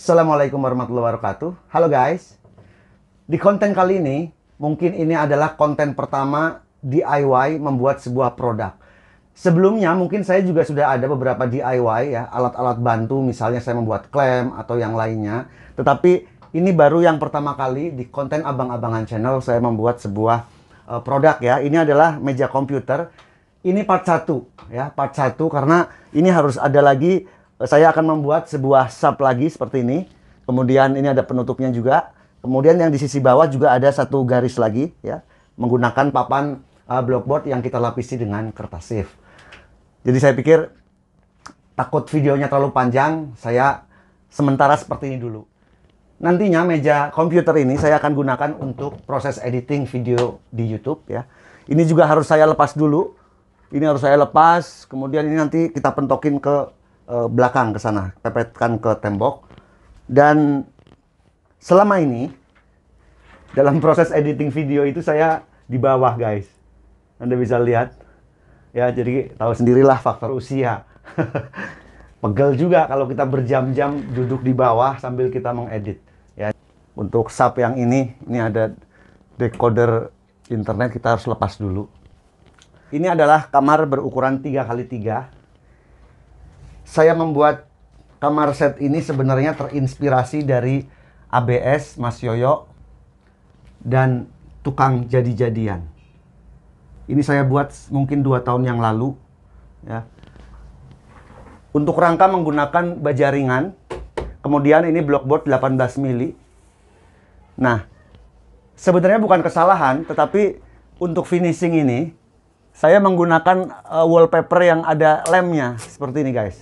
Assalamualaikum warahmatullahi wabarakatuh. Halo guys. Di konten kali ini, mungkin ini adalah konten pertama DIY membuat sebuah produk. Sebelumnya mungkin saya juga sudah ada beberapa DIY ya, alat-alat bantu, misalnya saya membuat klem atau yang lainnya. Tetapi ini baru yang pertama kali di konten Abang Abangan channel saya membuat sebuah produk ya. Ini adalah meja komputer. Ini part 1 ya, part 1 karena ini harus ada lagi. Saya akan membuat sebuah sub lagi seperti ini. Kemudian ini ada penutupnya juga. Kemudian yang di sisi bawah juga ada satu garis lagi ya, menggunakan papan blockboard yang kita lapisi dengan KERTASIVE. Jadi saya pikir takut videonya terlalu panjang, saya sementara seperti ini dulu. Nantinya meja komputer ini saya akan gunakan untuk proses editing video di YouTube ya. Ini juga harus saya lepas dulu. Ini harus saya lepas, kemudian ini nanti kita pentokin ke belakang ke sana, pepetkan ke tembok. Dan selama ini dalam proses editing video itu saya di bawah guys, Anda bisa lihat ya, jadi tahu sendirilah faktor usia. Pegel juga kalau kita berjam-jam duduk di bawah sambil kita mengedit ya. Untuk sub yang ini ada decoder internet, kita harus lepas dulu. Ini adalah kamar berukuran 3x3. Saya membuat kamar set ini sebenarnya terinspirasi dari ABS, Mas Yoyo, dan tukang jadi-jadian. Ini saya buat mungkin 2 tahun yang lalu ya. Untuk rangka menggunakan baja ringan. Kemudian ini blockboard 18 mili. Nah, sebenarnya bukan kesalahan, tetapi untuk finishing ini saya menggunakan wallpaper yang ada lemnya seperti ini guys.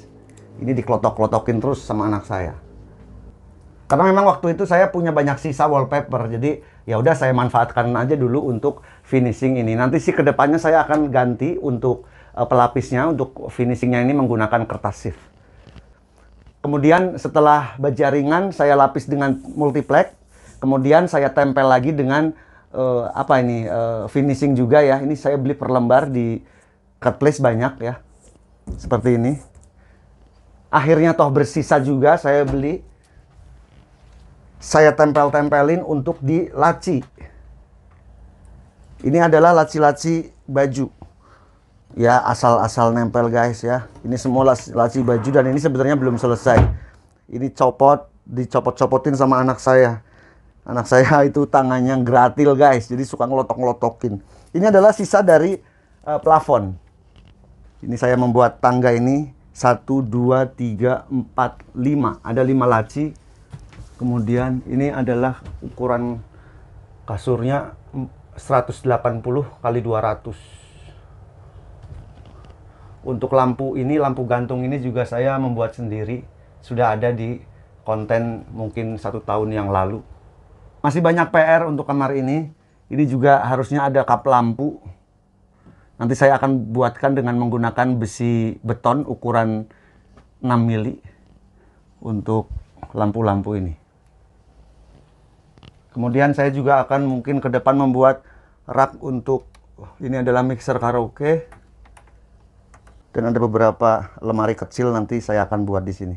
Ini diklotok-klotokin terus sama anak saya. Karena memang waktu itu saya punya banyak sisa wallpaper. Jadi ya udah saya manfaatkan aja dulu untuk finishing ini. Nanti sih kedepannya saya akan ganti untuk pelapisnya, untuk finishingnya ini menggunakan KERTASIVE. Kemudian setelah baja ringan saya lapis dengan multiplex. Kemudian saya tempel lagi dengan finishing juga ya. Ini saya beli per lembar di Marketplace banyak ya. Seperti ini. Akhirnya toh bersisa juga saya beli. Saya tempel-tempelin untuk di laci. Ini adalah laci-laci baju. Ya, asal-asal nempel guys ya. Ini semua laci baju dan ini sebenarnya belum selesai. Ini dicopot-copotin sama anak saya. Anak saya itu tangannya gratil guys, jadi suka ngelotok-ngelotokin. Ini adalah sisa dari plafon. Ini saya membuat tangga ini. 1, 2, 3, 4, 5. Ada 5 laci. Kemudian ini adalah ukuran kasurnya 180 kali 200. Untuk lampu ini, lampu gantung ini juga saya membuat sendiri. Sudah ada di konten mungkin 1 tahun yang lalu. Masih banyak PR untuk kamar ini. Ini juga harusnya ada kap lampu. Nanti saya akan buatkan dengan menggunakan besi beton ukuran 6 mili untuk lampu-lampu ini. Kemudian saya juga akan mungkin ke depan membuat rak untuk, ini adalah mixer karaoke. Dan ada beberapa lemari kecil nanti saya akan buat di sini.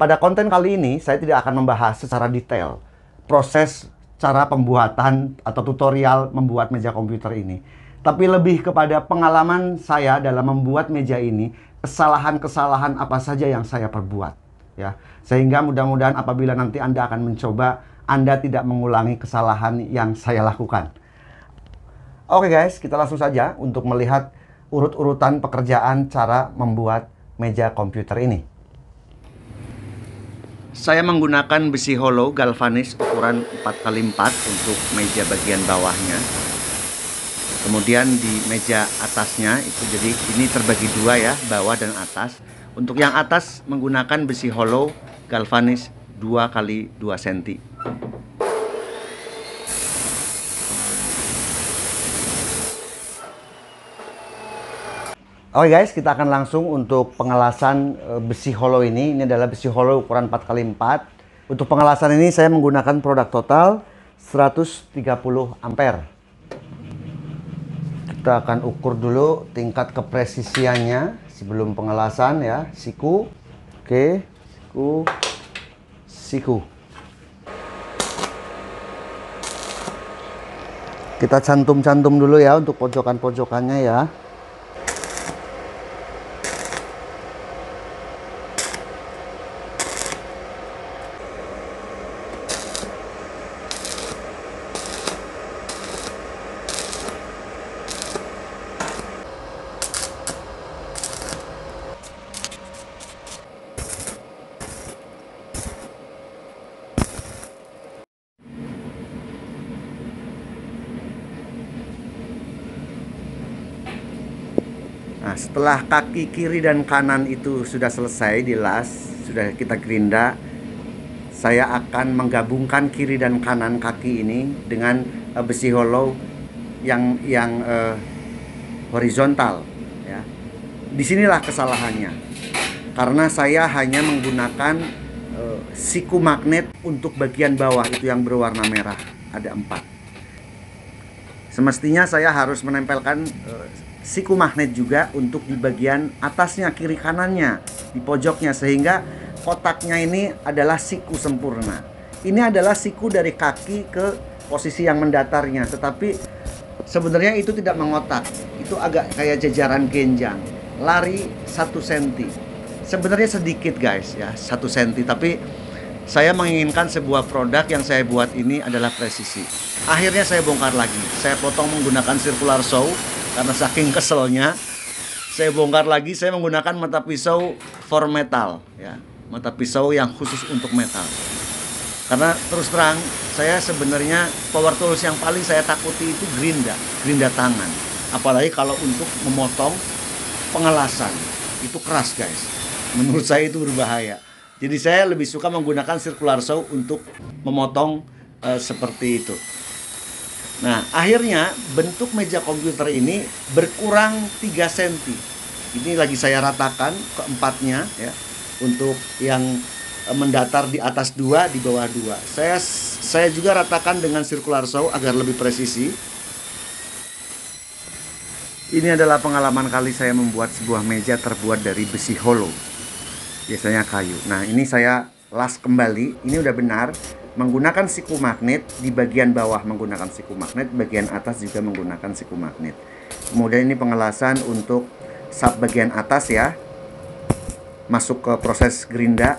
Pada konten kali ini saya tidak akan membahas secara detail proses cara pembuatan atau tutorial membuat meja komputer ini. Tapi lebih kepada pengalaman saya dalam membuat meja ini, kesalahan-kesalahan apa saja yang saya perbuat ya. Sehingga mudah-mudahan apabila nanti Anda akan mencoba, Anda tidak mengulangi kesalahan yang saya lakukan. Oke guys, kita langsung saja untuk melihat urut-urutan pekerjaan cara membuat meja komputer ini. Saya menggunakan besi hollow galvanis ukuran 4x4 untuk meja bagian bawahnya. Kemudian di meja atasnya itu, jadi ini terbagi 2 ya, bawah dan atas. Untuk yang atas menggunakan besi hollow galvanis 2x2 cm. Oke guys, kita akan langsung untuk pengelasan besi hollow ini. Ini adalah besi hollow ukuran 4x4. Untuk pengelasan ini saya menggunakan produk Total 130 ampere. Kita akan ukur dulu tingkat kepresisiannya sebelum pengelasan ya. Siku, oke, siku, siku. Kita cantum-cantum dulu ya untuk pojokan-pojokannya ya. Setelah kaki kiri dan kanan itu sudah selesai dilas, sudah kita gerinda, saya akan menggabungkan kiri dan kanan kaki ini dengan besi hollow yang horizontal. Ya. Disinilah kesalahannya, karena saya hanya menggunakan siku magnet untuk bagian bawah itu yang berwarna merah, ada 4. Semestinya saya harus menempelkan siku magnet juga untuk di bagian atasnya, kiri kanannya, di pojoknya, sehingga kotaknya ini adalah siku sempurna. Ini adalah siku dari kaki ke posisi yang mendatarnya, tetapi sebenarnya itu tidak mengotak, itu agak kayak jajaran genjang, lari 1 cm. Sebenarnya sedikit guys ya, 1 cm, tapi saya menginginkan sebuah produk yang saya buat ini adalah presisi. Akhirnya saya bongkar lagi, saya potong menggunakan circular saw. Karena saking keselnya, saya bongkar lagi, saya menggunakan mata pisau for metal, ya, mata pisau yang khusus untuk metal. Karena terus terang, saya sebenarnya power tools yang paling saya takuti itu gerinda tangan. Apalagi kalau untuk memotong pengelasan, itu keras guys. Menurut saya itu berbahaya. Jadi saya lebih suka menggunakan circular saw untuk memotong seperti itu. Nah, akhirnya bentuk meja komputer ini berkurang 3 cm. Ini lagi saya ratakan keempatnya ya. Untuk yang mendatar di atas 2, di bawah 2. Saya juga ratakan dengan circular saw agar lebih presisi. Ini adalah pengalaman kali saya membuat sebuah meja terbuat dari besi hollow. Biasanya kayu. Nah, ini saya las kembali. Ini udah benar. Menggunakan siku magnet di bagian bawah, menggunakan siku magnet, bagian atas juga menggunakan siku magnet. Kemudian ini pengelasan untuk sub bagian atas ya, masuk ke proses gerinda.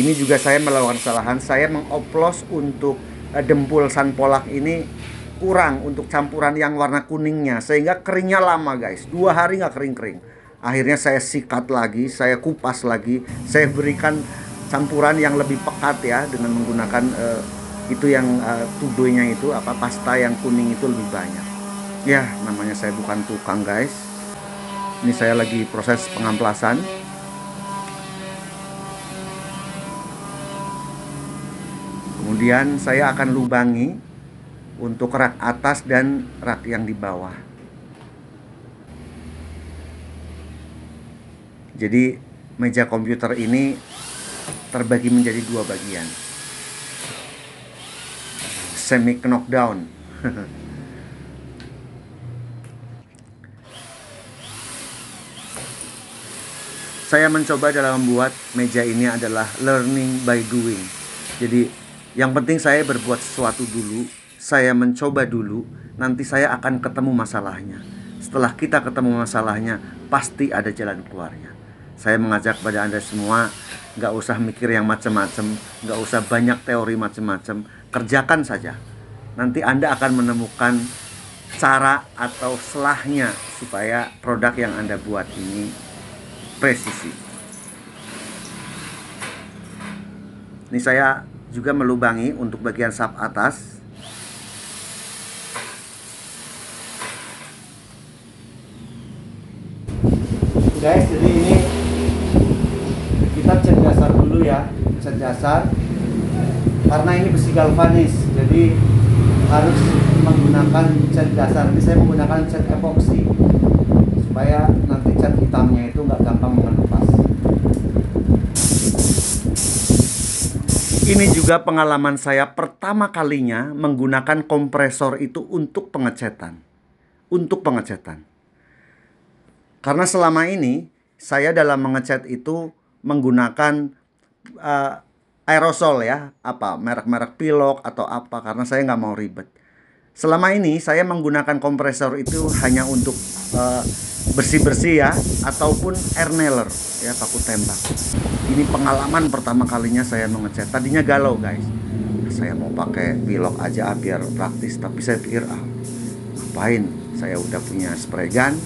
Ini juga saya melakukan kesalahan, saya mengoplos untuk dempul sanpolak ini kurang untuk campuran yang warna kuningnya, sehingga keringnya lama guys, 2 hari nggak kering-kering. Akhirnya saya sikat lagi, saya kupas lagi, saya berikan campuran yang lebih pekat ya, dengan menggunakan itu yang tudonya itu, apa, pasta yang kuning itu lebih banyak. Ya, namanya saya bukan tukang guys. Ini saya lagi proses pengamplasan. Kemudian saya akan lubangi untuk rak atas dan rak yang di bawah. Jadi meja komputer ini terbagi menjadi 2 bagian. Semi knockdown. Saya mencoba dalam membuat meja ini adalah learning by doing. Jadi yang penting saya berbuat sesuatu dulu, saya mencoba dulu, nanti saya akan ketemu masalahnya. Setelah kita ketemu masalahnya, pasti ada jalan keluarnya. Saya mengajak pada Anda semua, nggak usah mikir yang macam-macam, nggak usah banyak teori macam-macam, kerjakan saja. Nanti Anda akan menemukan cara atau selahnya supaya produk yang Anda buat ini presisi. Ini saya juga melubangi untuk bagian sub atas. Guys, jadi ini kita cat dasar dulu ya, cat dasar, karena ini besi galvanis, jadi harus menggunakan cat dasar. Ini saya menggunakan cat epoksi supaya nanti cat hitamnya itu nggak gampang mengelupas. Ini juga pengalaman saya pertama kalinya menggunakan kompresor itu untuk pengecatan. Karena selama ini saya dalam mengecat itu menggunakan aerosol ya, apa merek-merek Pilok atau apa, karena saya nggak mau ribet. Selama ini saya menggunakan kompresor itu hanya untuk bersih-bersih ya, ataupun air nailer ya, paku tembak. Ini pengalaman pertama kalinya saya mengecat. Tadinya galau guys, saya mau pakai Pilok aja biar praktis, tapi saya pikir ngapain, saya udah punya spray gun.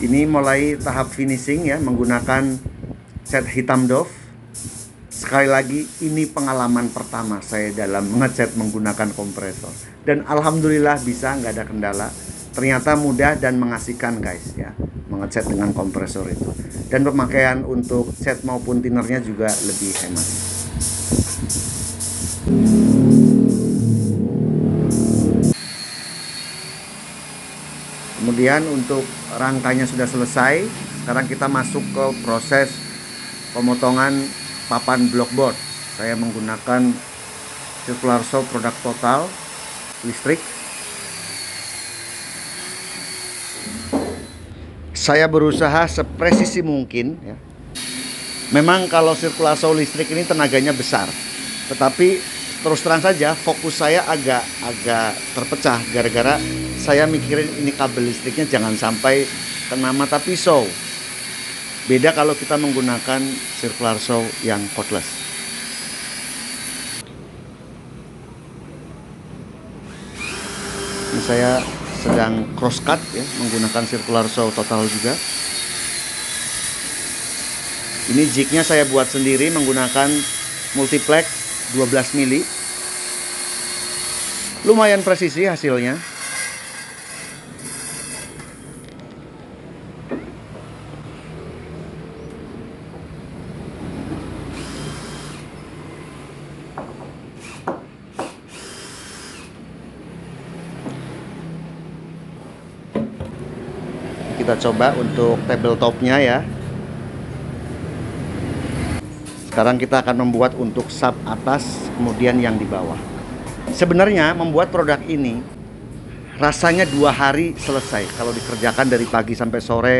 Ini mulai tahap finishing ya, menggunakan cat hitam Dove. Sekali lagi, ini pengalaman pertama saya dalam ngecat menggunakan kompresor. Dan alhamdulillah bisa, nggak ada kendala. Ternyata mudah dan mengasihkan guys ya, mengecat dengan kompresor itu. Dan pemakaian untuk cat maupun tinernya juga lebih hemat. Kemudian untuk rangkanya sudah selesai. Sekarang kita masuk ke proses pemotongan papan blockboard. Saya menggunakan Circular SAW produk Total listrik. Saya berusaha sepresisi mungkin ya. Memang kalau Circular SAW listrik ini tenaganya besar, tetapi terus terang saja fokus saya agak terpecah gara-gara saya mikirin ini kabel listriknya jangan sampai kena mata pisau. Beda kalau kita menggunakan Circular SAW yang cordless. Ini saya sedang cross cut ya, menggunakan Circular SAW Total juga. Ini jignya saya buat sendiri menggunakan multiplex 12 mili. Lumayan presisi hasilnya. Kita coba untuk tabletopnya ya. Sekarang kita akan membuat untuk sub atas, kemudian yang di bawah. Sebenarnya membuat produk ini rasanya 2 hari selesai. Kalau dikerjakan dari pagi sampai sore,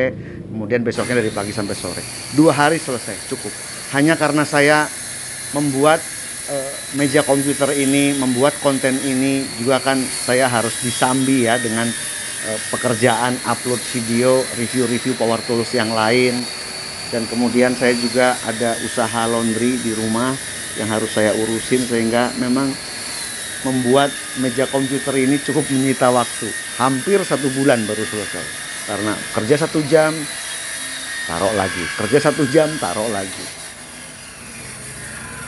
kemudian besoknya dari pagi sampai sore, 2 hari selesai, cukup. Hanya karena saya membuat meja komputer ini, membuat konten ini juga kan saya harus disambi ya dengan pekerjaan upload video, review-review power tools yang lain, dan kemudian saya juga ada usaha laundry di rumah yang harus saya urusin, sehingga memang membuat meja komputer ini cukup menyita waktu. Hampir 1 bulan baru selesai, karena kerja 1 jam taruh lagi, kerja 1 jam taruh lagi.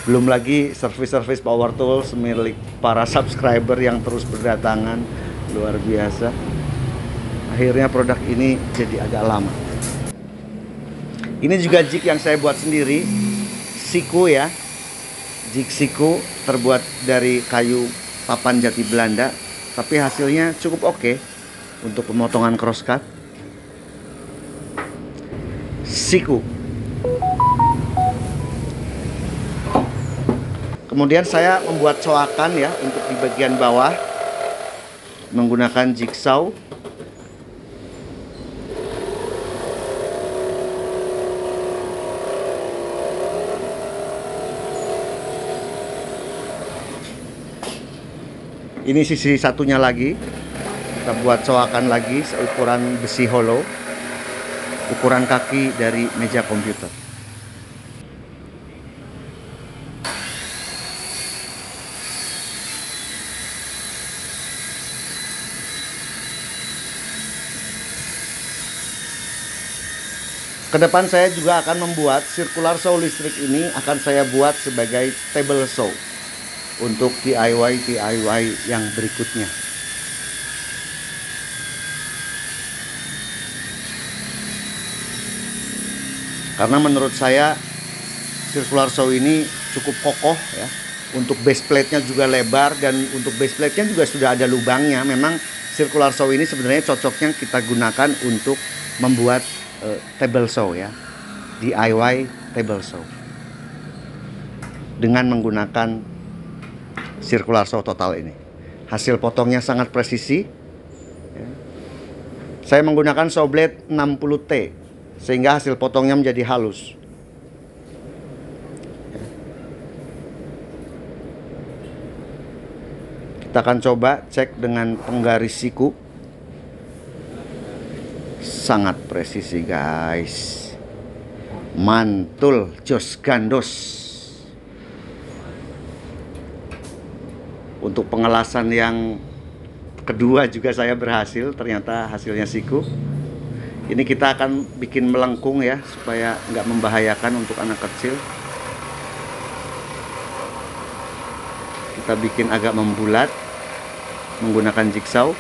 Belum lagi servis-servis power tools milik para subscriber yang terus berdatangan, luar biasa. Akhirnya produk ini jadi agak lama. Ini juga jig yang saya buat sendiri, siku ya, jig siku terbuat dari kayu papan jati Belanda, tapi hasilnya cukup oke untuk pemotongan cross cut. Siku. Kemudian saya membuat coakan ya untuk di bagian bawah menggunakan jigsaw. Ini sisi satunya lagi, kita buat coakan lagi seukuran besi hollow, ukuran kaki dari meja komputer. Kedepan saya juga akan membuat Circular SAW listrik ini akan saya buat sebagai table saw untuk DIY yang berikutnya. Karena menurut saya Circular SAW ini cukup kokoh ya. Untuk base plate-nya juga lebar, dan untuk base plate-nya juga sudah ada lubangnya. Memang Circular SAW ini sebenarnya cocoknya kita gunakan untuk membuat table saw ya, DIY table saw dengan menggunakan Circular SAW Total ini. Hasil potongnya sangat presisi. Saya menggunakan saw blade 60T sehingga hasil potongnya menjadi halus. Kita akan coba cek dengan penggaris siku. Sangat presisi, guys. Mantul, jos gandos. Untuk pengelasan yang kedua juga saya berhasil, ternyata hasilnya siku. Ini kita akan bikin melengkung ya, supaya nggak membahayakan untuk anak kecil. Kita bikin agak membulat menggunakan jigsaw.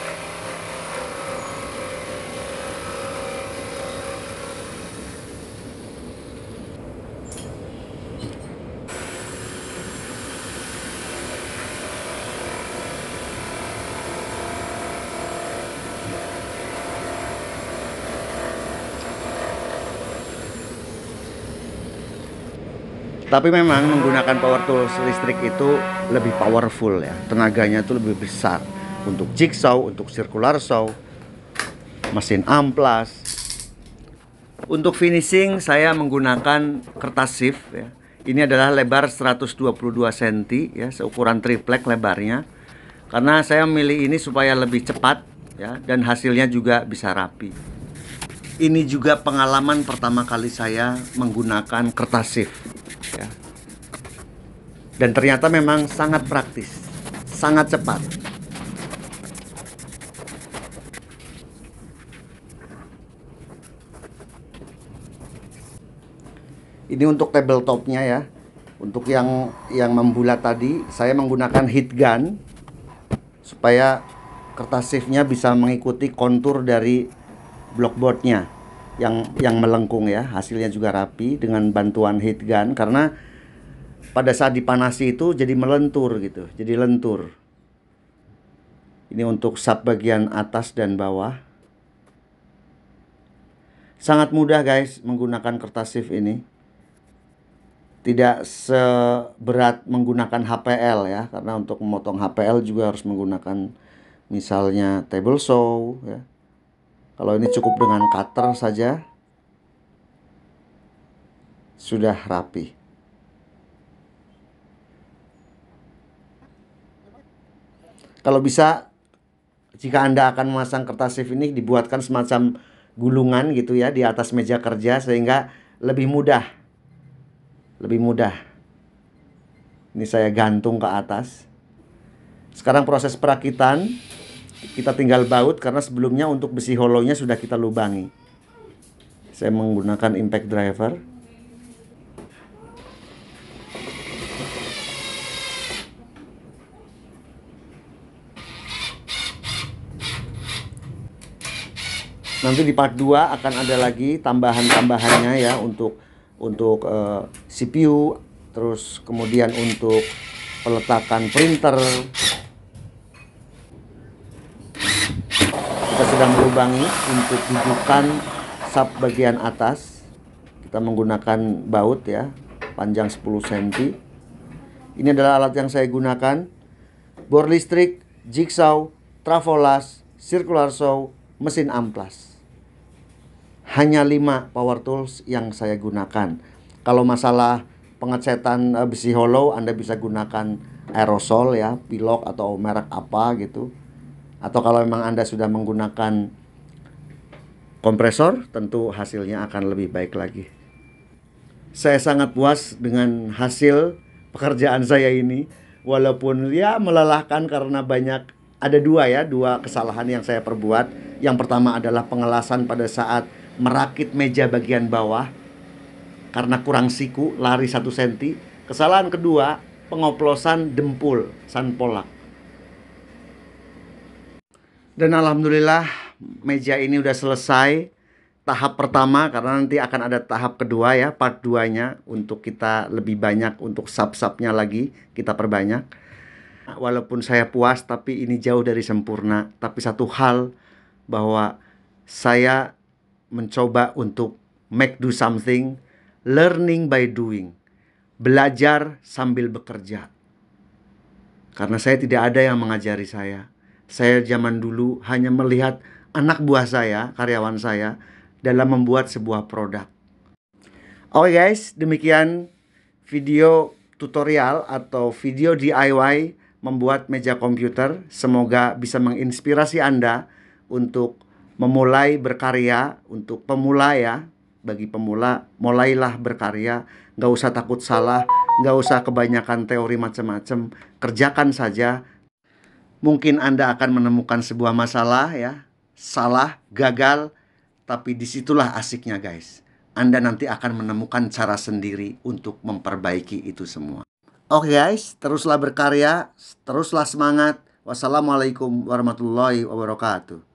Tapi memang menggunakan power tools listrik itu lebih powerful ya. Tenaganya itu lebih besar. Untuk jigsaw, untuk circular saw, mesin amplas. Untuk finishing saya menggunakan KERTASIVE ya. Ini adalah lebar 122 cm ya, seukuran triplek lebarnya. Karena saya memilih ini supaya lebih cepat ya, dan hasilnya juga bisa rapi. Ini juga pengalaman pertama kali saya menggunakan KERTASIVE. Ya. Dan ternyata memang sangat praktis, sangat cepat. Ini untuk tabletopnya ya. Untuk yang membulat tadi saya menggunakan heat gun supaya KERTASIVE-nya bisa mengikuti kontur dari blockboard-nya. Yang melengkung ya, hasilnya juga rapi dengan bantuan heat gun, karena pada saat dipanasi itu jadi melentur gitu, jadi lentur. Ini untuk sub bagian atas dan bawah. Sangat mudah guys menggunakan KERTASIVE ini. Tidak seberat menggunakan HPL ya, karena untuk memotong HPL juga harus menggunakan misalnya table saw ya. Kalau ini cukup dengan cutter saja, sudah rapi. Kalau bisa, jika Anda akan memasang KERTASIVE ini, dibuatkan semacam gulungan gitu ya di atas meja kerja, sehingga lebih mudah. Lebih mudah. Ini saya gantung ke atas. Sekarang proses perakitan. Kita tinggal baut, karena sebelumnya untuk besi holonya sudah kita lubangi. Saya menggunakan impact driver. Nanti di part 2 akan ada lagi tambahan-tambahannya ya, untuk CPU, terus kemudian untuk peletakan printer. Sedang melubangi untuk dudukan sub bagian atas. Kita menggunakan baut ya, panjang 10 cm. Ini adalah alat yang saya gunakan. Bor listrik, jigsaw, travolas, circular saw, mesin amplas. Hanya 5 power tools yang saya gunakan. Kalau masalah pengecetan besi hollow, Anda bisa gunakan aerosol ya, pilok atau merek apa gitu. Atau kalau memang Anda sudah menggunakan kompresor, tentu hasilnya akan lebih baik lagi. Saya sangat puas dengan hasil pekerjaan saya ini. Walaupun ya melelahkan karena banyak, ada dua kesalahan yang saya perbuat. Yang pertama adalah pengelasan pada saat merakit meja bagian bawah. Karena kurang siku, lari 1 cm. Kesalahan kedua, pengoplosan dempul, sanpolak. Dan alhamdulillah meja ini udah selesai tahap pertama, karena nanti akan ada tahap kedua ya, part 2-nya, untuk kita lebih banyak, untuk sub-subnya lagi kita perbanyak. Walaupun saya puas, tapi ini jauh dari sempurna. Tapi satu hal, bahwa saya mencoba untuk make do something, learning by doing, belajar sambil bekerja. Karena saya tidak ada yang mengajari saya. Saya zaman dulu hanya melihat anak buah saya, karyawan saya, dalam membuat sebuah produk. Oke guys, demikian video tutorial atau video DIY membuat meja komputer. Semoga bisa menginspirasi Anda untuk memulai berkarya. Untuk pemula ya, bagi pemula, mulailah berkarya. Nggak usah takut salah, nggak usah kebanyakan teori macam-macam. Kerjakan saja. Mungkin Anda akan menemukan sebuah masalah ya, salah, gagal, tapi disitulah asiknya guys. Anda nanti akan menemukan cara sendiri untuk memperbaiki itu semua. Oke guys, teruslah berkarya, teruslah semangat. Wassalamualaikum warahmatullahi wabarakatuh.